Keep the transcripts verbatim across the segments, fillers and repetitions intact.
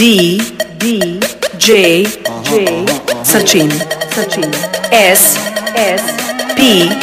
D D J J Sachin Sachin S S P P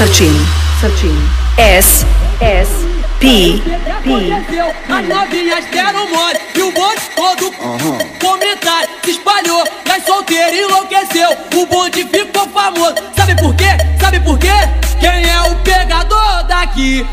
Sachin, Sachin, S, S, P, P. As novinhas deram mole e o bonde todo comentário se espalhou. Nas solteiras enlouqueceu, o bonde ficou famoso. Sabe por quê? Sabe por quê? Quem é o pegador daqui?